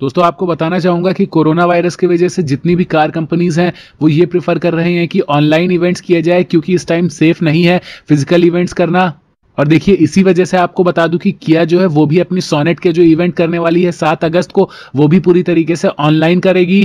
दोस्तों आपको बताना चाहूँगा कि कोरोना वायरस की वजह से जितनी भी कार कंपनीज़ हैं वो ये प्रेफर कर रहे हैं कि ऑनलाइन इवेंट्स किया जाए, क्योंकि इस टाइम सेफ नहीं है फिजिकल इवेंट्स करना। और देखिए इसी वजह से आपको बता दूं कि किया जो है वो भी अपनी सोनेट के जो इवेंट करने वाली है 7 अगस्त को, वो भी पूरी तरीके से ऑनलाइन करेगी।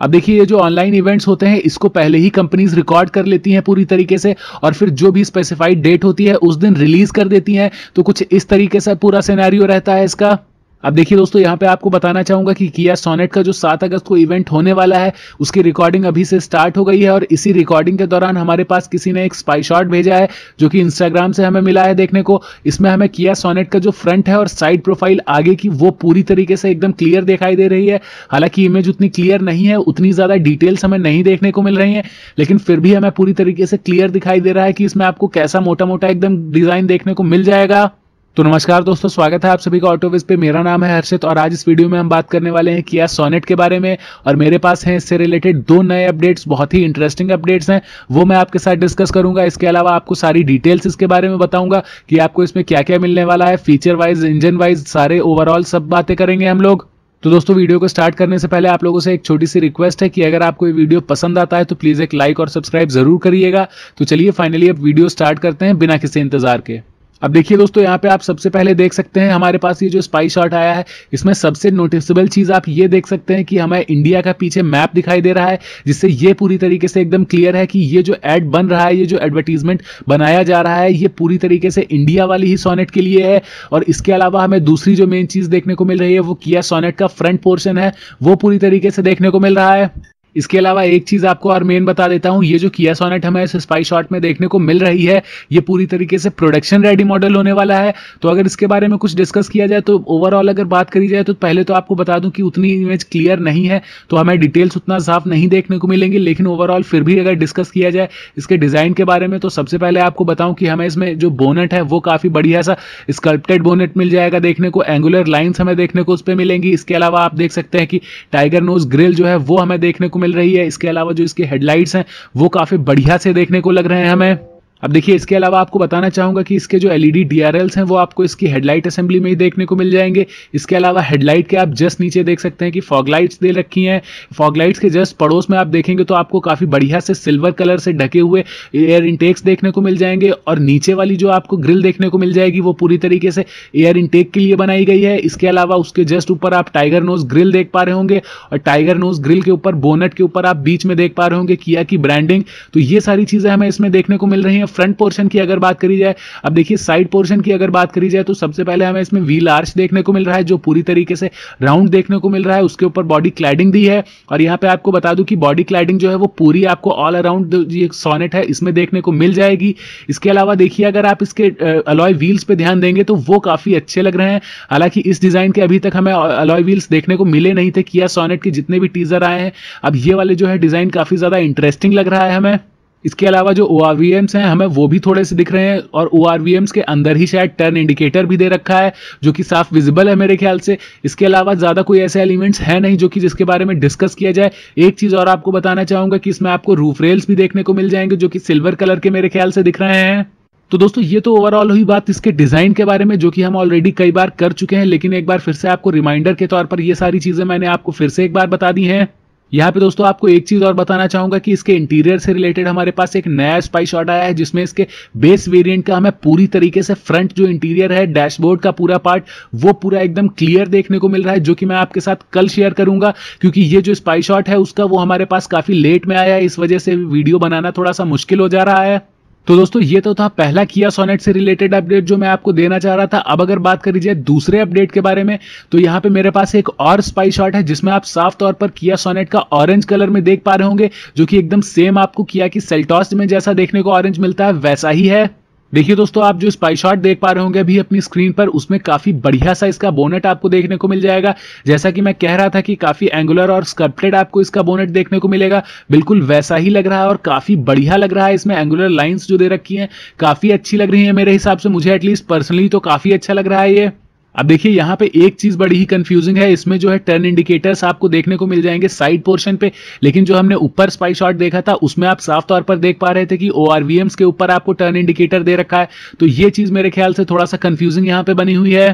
अब देखिए ये जो ऑनलाइन इवेंट्स होते हैं इसको पहले ही कंपनीज रिकॉर्ड कर लेती हैं पूरी तरीके से, और फिर जो भी स्पेसिफाइड डेट होती है उस दिन रिलीज कर देती हैं। तो कुछ इस तरीके से पूरा सिनेरियो रहता है इसका। अब देखिए दोस्तों यहाँ पे आपको बताना चाहूँगा कि किया सोनेट का जो 7 अगस्त को इवेंट होने वाला है उसकी रिकॉर्डिंग अभी से स्टार्ट हो गई है, और इसी रिकॉर्डिंग के दौरान हमारे पास किसी ने एक स्पाई शॉट भेजा है जो कि इंस्टाग्राम से हमें मिला है देखने को। इसमें हमें किया सोनेट का जो फ्रंट है और साइड प्रोफाइल आगे की वो पूरी तरीके से एकदम क्लियर दिखाई दे रही है। हालांकि इमेज उतनी क्लियर नहीं है, उतनी ज़्यादा डिटेल्स हमें नहीं देखने को मिल रही हैं, लेकिन फिर भी हमें पूरी तरीके से क्लियर दिखाई दे रहा है कि इसमें आपको कैसा मोटा मोटा एकदम डिज़ाइन देखने को मिल जाएगा। तो नमस्कार दोस्तों, स्वागत है आप सभी का ऑटोविज पे। मेरा नाम है हर्षित और आज इस वीडियो में हम बात करने वाले हैं किया सोनेट के बारे में, और मेरे पास हैं इससे रिलेटेड 2 नए अपडेट्स, बहुत ही इंटरेस्टिंग अपडेट्स हैं, वो मैं आपके साथ डिस्कस करूंगा। इसके अलावा आपको सारी डिटेल्स इसके बारे में बताऊंगा कि आपको इसमें क्या क्या मिलने वाला है, फीचर वाइज, इंजन वाइज, सारे ओवरऑल सब बातें करेंगे हम लोग। तो दोस्तों वीडियो को स्टार्ट करने से पहले आप लोगों से एक छोटी सी रिक्वेस्ट है कि अगर आपको ये वीडियो पसंद आता है तो प्लीज़ एक लाइक और सब्सक्राइब जरूर करिएगा। तो चलिए फाइनली अब वीडियो स्टार्ट करते हैं बिना किसी इंतजार के। अब देखिए दोस्तों यहाँ पे आप सबसे पहले देख सकते हैं हमारे पास ये जो स्पाई शॉट आया है, इसमें सबसे नोटिसेबल चीज़ आप ये देख सकते हैं कि हमें इंडिया का पीछे मैप दिखाई दे रहा है, जिससे ये पूरी तरीके से एकदम क्लियर है कि ये जो ऐड बन रहा है, ये जो एडवर्टीजमेंट बनाया जा रहा है, ये पूरी तरीके से इंडिया वाली ही सोनेट के लिए है। और इसके अलावा हमें दूसरी जो मेन चीज़ देखने को मिल रही है वो किया सोनेट का फ्रंट पोर्शन है, वो पूरी तरीके से देखने को मिल रहा है। इसके अलावा एक चीज़ आपको और मेन बता देता हूँ, ये जो किया सोनेट हमें इस स्पाई शॉट में देखने को मिल रही है ये पूरी तरीके से प्रोडक्शन रेडी मॉडल होने वाला है। तो अगर इसके बारे में कुछ डिस्कस किया जाए तो ओवरऑल अगर बात करी जाए तो पहले तो आपको बता दूं कि उतनी इमेज क्लियर नहीं है तो हमें डिटेल्स उतना साफ नहीं देखने को मिलेंगी, लेकिन ओवरऑल फिर भी अगर डिस्कस किया जाए इसके डिज़ाइन के बारे में तो सबसे पहले आपको बताऊँ कि हमें इसमें जो बोनेट है वो काफ़ी बढ़िया सा स्कल्प्टेड बोनेट मिल जाएगा देखने को, एंगुलर लाइन्स हमें देखने को उस पर मिलेंगी। इसके अलावा आप देख सकते हैं कि टाइगर नोज ग्रिल जो है वो हमें देखने को मिल रही है। इसके अलावा जो इसके हेडलाइट्स हैं वो काफी बढ़िया से देखने को लग रहे हैं हमें। अब देखिए इसके अलावा आपको बताना चाहूँगा कि इसके जो एलईडी डीआरएल्स हैं वो आपको इसकी हेडलाइट असेंबली में ही देखने को मिल जाएंगे। इसके अलावा हेडलाइट के आप जस्ट नीचे देख सकते हैं कि फॉगलाइट्स दे रखी हैं, फॉगलाइट्स के जस्ट पड़ोस में आप देखेंगे तो आपको काफ़ी बढ़िया से सिल्वर कलर से ढके हुए एयर इंटेक्स देखने को मिल जाएंगे। और नीचे वाली जो आपको ग्रिल देखने को मिल जाएगी वो पूरी तरीके से एयर इंटेक के लिए बनाई गई है। इसके अलावा उसके जस्ट ऊपर आप टाइगर नोज ग्रिल देख पा रहे होंगे, और टाइगर नोज ग्रिल के ऊपर बोनेट के ऊपर आप बीच में देख पा रहे होंगे किया की ब्रांडिंग। तो ये सारी चीज़ें हमें इसमें देखने को मिल रही हैं फ्रंट पोर्शन की अगर बात करी जाए। अब देखिए साइड पोर्शन की अगर बात करी जाए तो सबसे पहले हमें इसमें व्हील आर्च देखने को मिल रहा है जो पूरी तरीके से राउंड देखने को मिल रहा है, उसके ऊपर बॉडी क्लैडिंग दी है। और यहाँ पे आपको बता दूं कि बॉडी क्लैडिंग जो है वो पूरी आपको ऑल अराउंड ये सोनेट है इसमें देखने को मिल जाएगी। इसके अलावा देखिए अगर आप इसके अलॉय व्हील्स पे ध्यान देंगे तो वो काफी अच्छे लग रहे हैं। हालांकि इस डिजाइन के अभी तक हमें अलॉय व्हील्स देखने को मिले नहीं थे किया सोनेट के जितने भी टीजर आए हैं, अब ये वाले जो है डिजाइन काफी ज्यादा इंटरेस्टिंग लग रहा है हमें। इसके अलावा जो ORVMs हैं हमें वो भी थोड़े से दिख रहे हैं, और ORVMs के अंदर ही शायद टर्न इंडिकेटर भी दे रखा है जो कि साफ विजिबल है मेरे ख्याल से। इसके अलावा ज़्यादा कोई ऐसे एलिमेंट्स हैं नहीं जो कि जिसके बारे में डिस्कस किया जाए। एक चीज़ और आपको बताना चाहूँगा कि इसमें आपको रूफ रेल्स भी देखने को मिल जाएंगे जो कि सिल्वर कलर के मेरे ख्याल से दिख रहे हैं। तो दोस्तों ये तो ओवरऑल हुई बात इसके डिज़ाइन के बारे में जो कि हम ऑलरेडी कई बार कर चुके हैं, लेकिन एक बार फिर से आपको रिमाइंडर के तौर पर ये सारी चीज़ें मैंने आपको फिर से एक बार बता दी हैं। यहाँ पे दोस्तों आपको एक चीज़ और बताना चाहूँगा कि इसके इंटीरियर से रिलेटेड हमारे पास एक नया स्पाई शॉट आया है जिसमें इसके बेस वेरिएंट का हमें पूरी तरीके से फ्रंट जो इंटीरियर है, डैशबोर्ड का पूरा पार्ट, वो पूरा एकदम क्लियर देखने को मिल रहा है जो कि मैं आपके साथ कल शेयर करूँगा, क्योंकि ये जो स्पाई शॉट है उसका वो हमारे पास काफ़ी लेट में आया है, इस वजह से वीडियो बनाना थोड़ा सा मुश्किल हो जा रहा है। तो दोस्तों ये तो था पहला किया सोनेट से रिलेटेड अपडेट जो मैं आपको देना चाह रहा था। अब अगर बात करी जाए दूसरे अपडेट के बारे में तो यहाँ पे मेरे पास एक और स्पाई शॉट है जिसमें आप साफ तौर पर किया सोनेट का ऑरेंज कलर में देख पा रहे होंगे जो कि एकदम सेम आपको किया की सेल्टॉस में जैसा देखने को ऑरेंज मिलता है वैसा ही है। देखिए दोस्तों आप जो स्पाई शॉट देख पा रहे होंगे अभी अपनी स्क्रीन पर, उसमें काफ़ी बढ़िया सा इसका बोनेट आपको देखने को मिल जाएगा। जैसा कि मैं कह रहा था कि काफ़ी एंगुलर और स्कल्प्टेड आपको इसका बोनेट देखने को मिलेगा, बिल्कुल वैसा ही लग रहा है और काफ़ी बढ़िया लग रहा है। इसमें एंगुलर लाइंस जो दे रखी हैं काफ़ी अच्छी लग रही हैं मेरे हिसाब से, मुझे एटलीस्ट पर्सनली तो काफ़ी अच्छा लग रहा है ये। अब देखिए यहाँ पे एक चीज़ बड़ी ही कंफ्यूजिंग है, इसमें जो है टर्न इंडिकेटर्स आपको देखने को मिल जाएंगे साइड पोर्शन पे, लेकिन जो हमने ऊपर स्पाई शॉट देखा था उसमें आप साफ तौर पर देख पा रहे थे कि ORVMs के ऊपर आपको टर्न इंडिकेटर दे रखा है। तो ये चीज़ मेरे ख्याल से थोड़ा सा कंफ्यूजिंग यहाँ पे बनी हुई है।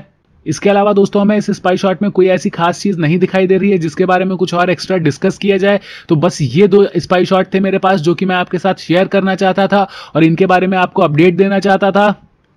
इसके अलावा दोस्तों हमें इस स्पाई शॉट में कोई ऐसी खास चीज़ नहीं दिखाई दे रही है जिसके बारे में कुछ और एक्स्ट्रा डिस्कस किया जाए। तो बस ये दो स्पाई शॉट थे मेरे पास जो कि मैं आपके साथ शेयर करना चाहता था और इनके बारे में आपको अपडेट देना चाहता था।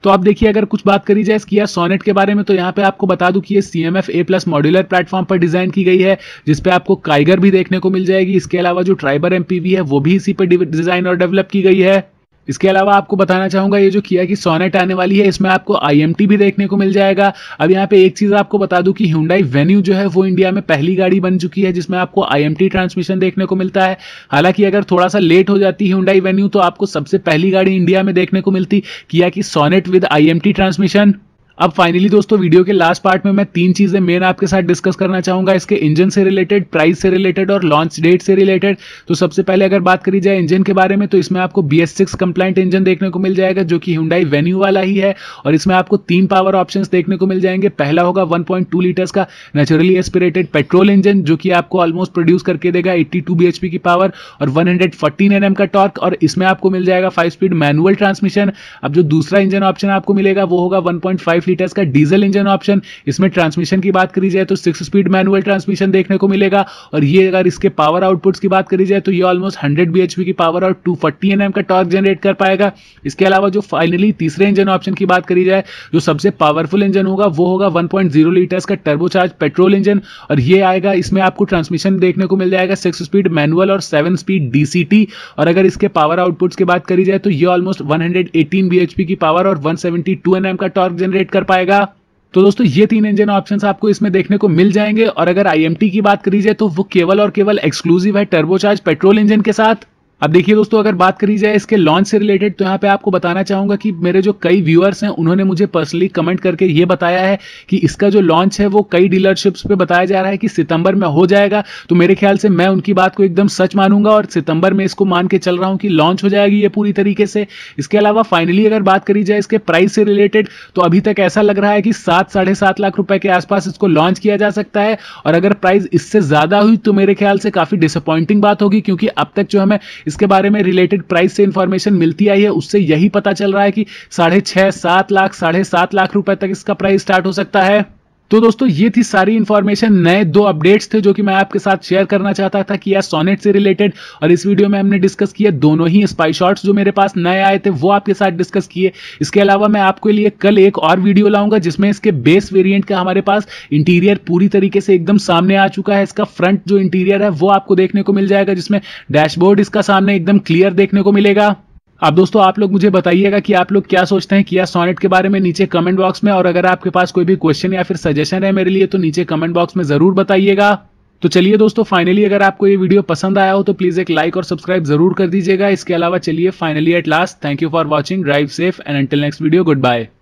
तो आप देखिए, अगर कुछ बात करी जाए इस किया सोनेट के बारे में तो यहाँ पे आपको बता दूं कि ये CMF A+ मॉड्यूलर प्लेटफॉर्म पर डिज़ाइन की गई है, जिस पे आपको काइगर भी देखने को मिल जाएगी। इसके अलावा जो ट्राइबर MPV है वो भी इसी पे डिज़ाइन और डेवलप की गई है। इसके अलावा आपको बताना चाहूँगा ये जो किया की सोनेट आने वाली है इसमें आपको IMT भी देखने को मिल जाएगा। अब यहाँ पे एक चीज़ आपको बता दूं कि Hyundai Venue जो है वो इंडिया में पहली गाड़ी बन चुकी है जिसमें आपको IMT ट्रांसमिशन देखने को मिलता है। हालांकि अगर थोड़ा सा लेट हो जाती Hyundai Venue तो आपको सबसे पहली गाड़ी इंडिया में देखने को मिलती किया की सोनेट विद IMT ट्रांसमिशन। अब फाइनली दोस्तों वीडियो के लास्ट पार्ट में मैं तीन चीज़ें मेन आपके साथ डिस्कस करना चाहूँगा, इसके इंजन से रिलेटेड, प्राइस से रिलेटेड और लॉन्च डेट से रिलेटेड। तो सबसे पहले अगर बात करी जाए इंजन के बारे में तो इसमें आपको BS6 कंप्लाइंट इंजन देखने को मिल जाएगा जो कि Hyundai Venue वाला ही है और इसमें आपको तीन पावर ऑप्शंस देखने को मिल जाएंगे। पहला होगा 1.2 लीटर्स का नेचुरली एस्पिरेटेड पेट्रोल इंजन जो कि आपको ऑलमोस्ट प्रोड्यूस करके देगा 82 bhp की पावर और 114 Nm का टॉर्क और इसमें आपको मिल जाएगा 5-स्पीड मैनुअल ट्रांसमिशन। अब जो दूसरा इंजन ऑप्शन आपको मिलेगा वो होगा 1.5 लीटर्स का डीजल इंजन ऑप्शन। इसमें ट्रांसमिशन की बात करी जाए तो 6-स्पीड मैनुअल ट्रांसमिशन देखने को मिलेगा और ये अगर इसके पावर आउटपुट्स की बात करी जाए तो ये ऑलमोस्ट 100 bhp की पावर और 240 Nm का टॉर्क जनरेट कर पाएगा। इसके अलावा जो फाइनली तीसरे इंजन ऑप्शन की बात करी जाए जो सबसे पावरफुल इंजन होगा वो होगा 1.0 लीटर्स का टर्बोचार्ज पेट्रोल इंजन और ये आएगा, इसमें आपको ट्रांसमिशन देखने को मिल जाएगा 6-स्पीड मैनुअल और 7-स्पीड DCT और अगर इसके पावर आउटपुट्स की बात करी जाए तो ये ऑलमोस्ट 118 bhp की पावर और 172 Nm का टॉर्क जनरेट कर पाएगा। तो दोस्तों ये तीन इंजन ऑप्शंस आपको इसमें देखने को मिल जाएंगे और अगर IMT की बात करी जाए तो वो केवल और केवल एक्सक्लूसिव है टर्बोचार्ज पेट्रोल इंजन के साथ। अब देखिए दोस्तों, अगर बात करी जाए इसके लॉन्च से रिलेटेड तो यहाँ पे आपको बताना चाहूँगा कि मेरे जो कई व्यूअर्स हैं उन्होंने मुझे पर्सनली कमेंट करके ये बताया है कि इसका जो लॉन्च है वो कई डीलरशिप्स पे बताया जा रहा है कि सितंबर में हो जाएगा। तो मेरे ख्याल से मैं उनकी बात को एकदम सच मानूंगा और सितंबर में इसको मान के चल रहा हूँ कि लॉन्च हो जाएगी ये पूरी तरीके से। इसके अलावा फाइनली अगर बात करी जाए इसके प्राइस से रिलेटेड तो अभी तक ऐसा लग रहा है कि 7-7.5 लाख रुपए के आसपास इसको लॉन्च किया जा सकता है और अगर प्राइस इससे ज़्यादा हुई तो मेरे ख्याल से काफ़ी डिसअपॉइंटिंग बात होगी, क्योंकि अब तक जो हमें इसके बारे में रिलेटेड प्राइस से इंफॉर्मेशन मिलती आई है उससे यही पता चल रहा है कि 6.5-7.5 लाख रुपए तक इसका प्राइस स्टार्ट हो सकता है। तो दोस्तों ये थी सारी इन्फॉर्मेशन, नए दो अपडेट्स थे जो कि मैं आपके साथ शेयर करना चाहता था किया सोनेट से रिलेटेड और इस वीडियो में हमने डिस्कस किया दोनों ही स्पाई शॉट्स जो मेरे पास नए आए थे वो आपके साथ डिस्कस किए। इसके अलावा मैं आपके लिए कल एक और वीडियो लाऊंगा जिसमें इसके बेस वेरिएंट का हमारे पास इंटीरियर पूरी तरीके से एकदम सामने आ चुका है। इसका फ्रंट जो इंटीरियर है वो आपको देखने को मिल जाएगा जिसमें डैशबोर्ड इसका सामने एकदम क्लियर देखने को मिलेगा। अब दोस्तों आप लोग मुझे बताइएगा कि आप लोग क्या सोचते हैं किया सोनेट के बारे में नीचे कमेंट बॉक्स में और अगर आपके पास कोई भी क्वेश्चन या फिर सजेशन है मेरे लिए तो नीचे कमेंट बॉक्स में ज़रूर बताइएगा। तो चलिए दोस्तों, फाइनली अगर आपको ये वीडियो पसंद आया हो तो प्लीज़ एक लाइक और सब्सक्राइब ज़रूर कर दीजिएगा। इसके अलावा चलिए finally at last, thank you for watching, drive safe and until next video, good bye.